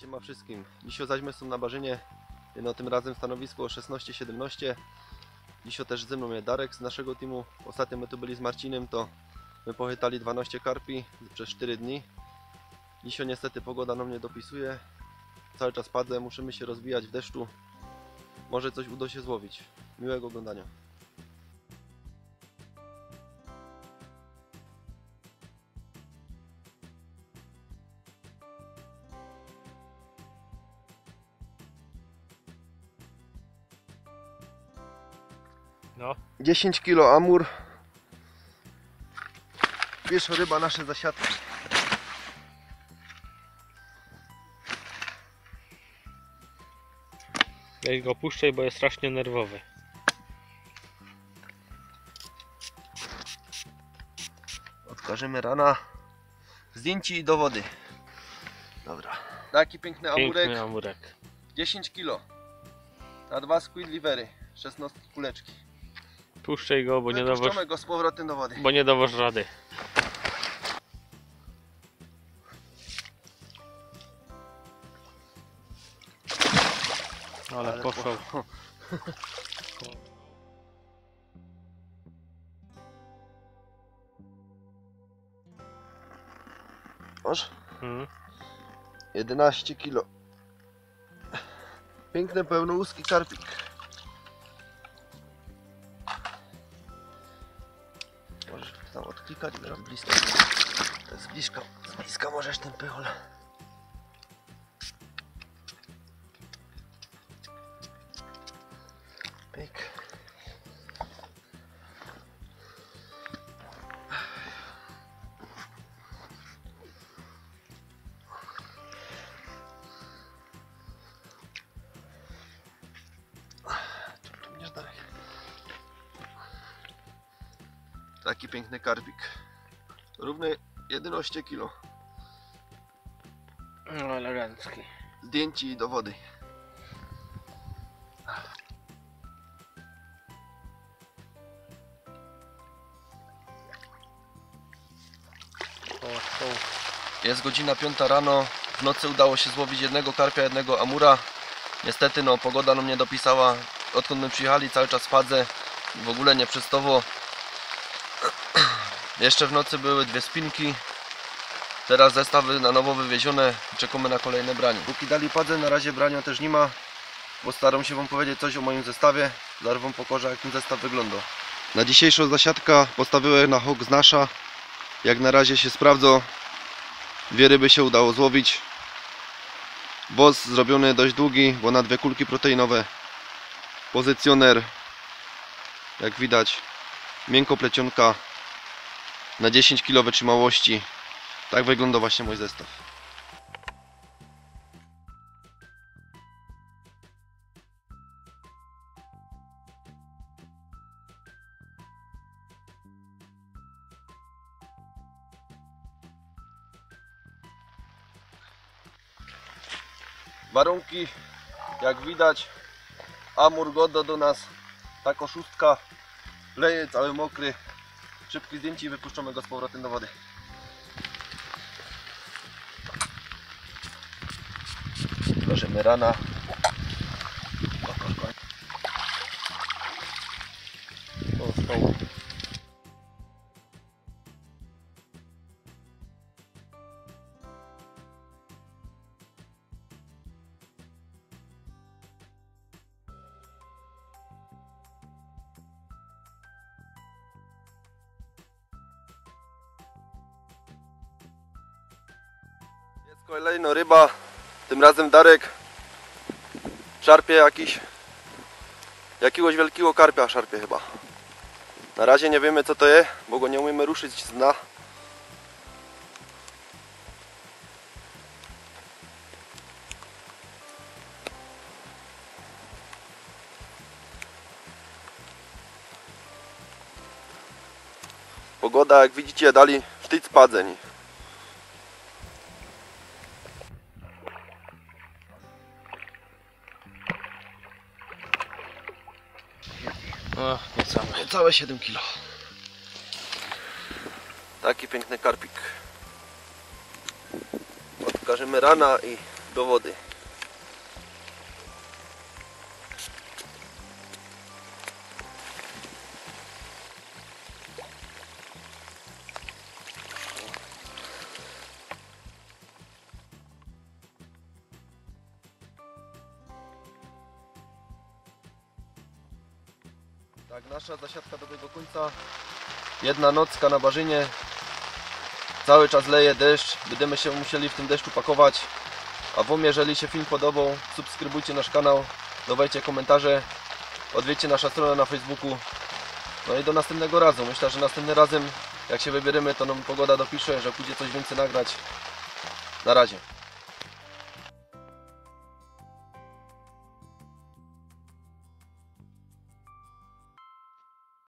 Siema wszystkim. Dzisiaj zaś my są na Bażynie, no tym razem stanowisko 16-17. Dzisiaj też ze mną jest Darek z naszego teamu. Ostatnio my tu byli z Marcinem, to my pochytali 12 karpi przez 4 dni. Dzisiaj niestety pogoda nam nie dopisuje. Cały czas padle, musimy się rozwijać w deszczu. Może coś uda się złowić. Miłego oglądania. No. 10 kg amur. Wiesz, ryba nasze zasiadki. Daj go puszczaj, bo jest strasznie nerwowy. Odkażemy rana. Zdjęcie i do wody. Dobra. Taki piękny amurek. Piękny amurek. 10 kg. Na 2 squid livery. 16 kuleczki. Puszczaj go, bo nie dawasz go z powrotem do wody. Bo nie dawasz rady. Ale poszło. Masz? 11 kilo. Piękny, pełnołuski karpik. Możesz tam odklikać, teraz blisko. Z bliska możesz ten pychol. Taki piękny karpik, równy 11 kg. No, elegancki. Zdjęcie i do wody. Jest godzina 5 rano. W nocy udało się złowić jednego karpia, jednego amura. Niestety no, pogoda nam nie dopisała. Odkąd my przyjechali, cały czas wpadze. W ogóle nie przystało. Jeszcze w nocy były 2 spinki. Teraz zestawy na nowo wywiezione. Czekamy na kolejne branie. Póki dali padze, na razie brania też nie ma. Postaram się wam powiedzieć coś o moim zestawie. Zaraz wam pokażę, jak ten zestaw wygląda. Na dzisiejszą zasiadkę postawiłem na hok z nasza. Jak na razie się sprawdzą. 2 ryby się udało złowić. Wos zrobiony dość długi, bo na 2 kulki proteinowe. Pozycjoner, jak widać, miękko plecionka. Na 10 kg wytrzymałości. Tak wygląda właśnie mój zestaw. Warunki, jak widać, amur goda do nas, tak oszustka, leje cały mokry. Szybkie zdjęcie i wypuszczamy go z powrotem do wody. Włożymy rana. Kolejna ryba, tym razem Darek szarpie jakiegoś wielkiego karpia, szarpie chyba. Na razie nie wiemy co to jest, bo go nie umiemy ruszyć z dna. Pogoda, jak widzicie, dali sztyc padzeń. No, niecałe 7 kg. Taki piękny karpik. Odkażymy rana i do wody. Tak, nasza zasiadka do tego końca. Jedna nocka na Bażynie. Cały czas leje deszcz. Będziemy się musieli w tym deszczu pakować. A wam, jeżeli się film podobał, subskrybujcie nasz kanał, dawajcie komentarze, odwiedźcie naszą stronę na Facebooku. No i do następnego razu. Myślę, że następnym razem, jak się wybierzemy, to nam pogoda dopisze, że pójdzie coś więcej nagrać. Na razie.